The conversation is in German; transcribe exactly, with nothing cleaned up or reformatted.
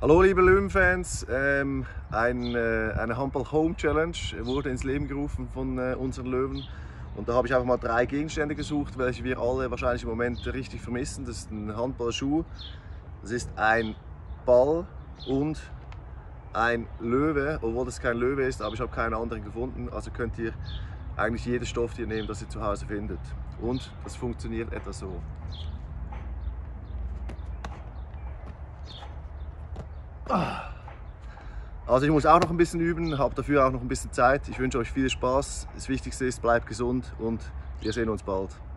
Hallo liebe Löwen-Fans, ähm, ein, äh, eine Handball Home Challenge wurde ins Leben gerufen von äh, unseren Löwen. Und da habe ich einfach mal drei Gegenstände gesucht, welche wir alle wahrscheinlich im Moment richtig vermissen. Das ist ein Handballschuh, das ist ein Ball und ein Löwe, obwohl das kein Löwe ist, aber ich habe keinen anderen gefunden. Also könnt ihr eigentlich jeden Stoff, den ihr nehmt, das ihr zu Hause findet. Und das funktioniert etwa so. Also ich muss auch noch ein bisschen üben, habe dafür auch noch ein bisschen Zeit. Ich wünsche euch viel Spaß. Das Wichtigste ist, bleibt gesund und wir sehen uns bald.